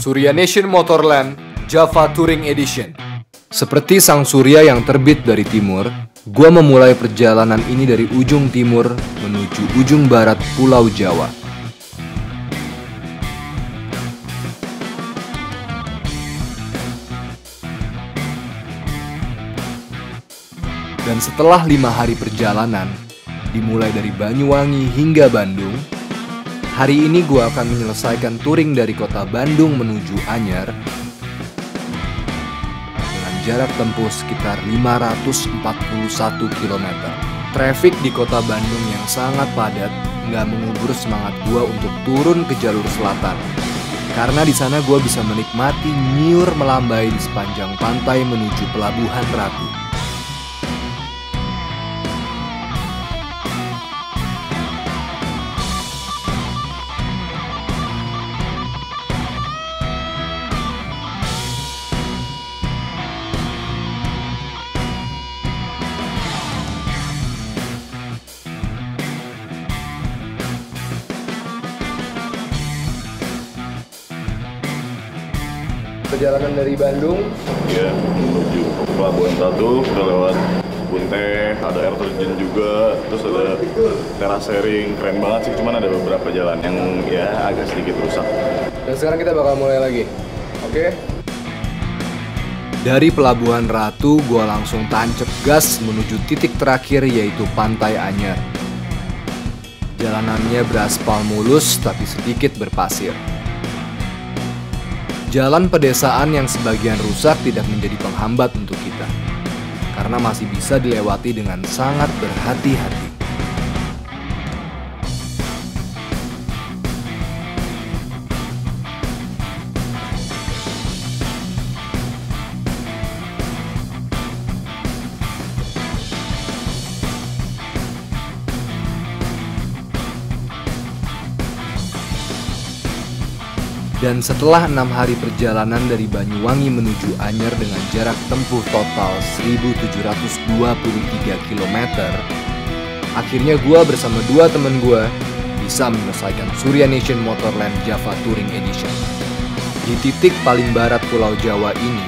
Suryanation Motorland Java Touring Edition. Seperti sang surya yang terbit dari timur, gua memulai perjalanan ini dari ujung timur menuju ujung barat Pulau Jawa. Dan setelah 5 hari perjalanan, dimulai dari Banyuwangi hingga Bandung, hari ini gue akan menyelesaikan touring dari kota Bandung menuju Anyer dengan jarak tempuh sekitar 541 km. Trafik di kota Bandung yang sangat padat nggak mengubur semangat gue untuk turun ke jalur selatan, karena di sana gue bisa menikmati nyiur melambai di sepanjang pantai menuju Pelabuhan Ratu. Perjalanan dari Bandung menuju Pelabuhan Ratu, sudah lewat Bunte, ada air terjun juga, terus ada terasering, keren banget sih, cuman ada beberapa jalan yang ya agak sedikit rusak. Dan sekarang kita bakal mulai lagi, oke? Dari Pelabuhan Ratu, gua langsung tancep gas menuju titik terakhir yaitu Pantai Anyer. Jalanannya beraspal mulus tapi sedikit berpasir. Jalan pedesaan yang sebagian rusak tidak menjadi penghambat untuk kita, karena masih bisa dilewati dengan sangat berhati-hati. Dan setelah 6 hari perjalanan dari Banyuwangi menuju Anyer dengan jarak tempuh total 1.723 km, akhirnya gue bersama 2 temen gue bisa menyelesaikan Suryanation Motorland Java Touring Edition. Di titik paling barat Pulau Jawa ini,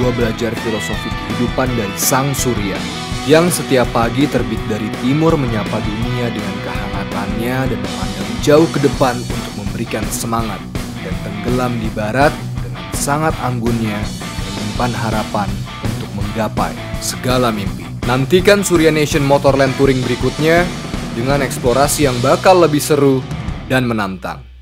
gue belajar filosofi kehidupan dari sang surya, yang setiap pagi terbit dari timur menyapa dunia dengan kehangatannya dan memandang jauh ke depan untuk memberikan semangat, dan tenggelam di barat dengan sangat anggunnya menyimpan harapan untuk menggapai segala mimpi. Nantikan Suryanation Motorland Touring berikutnya dengan eksplorasi yang bakal lebih seru dan menantang.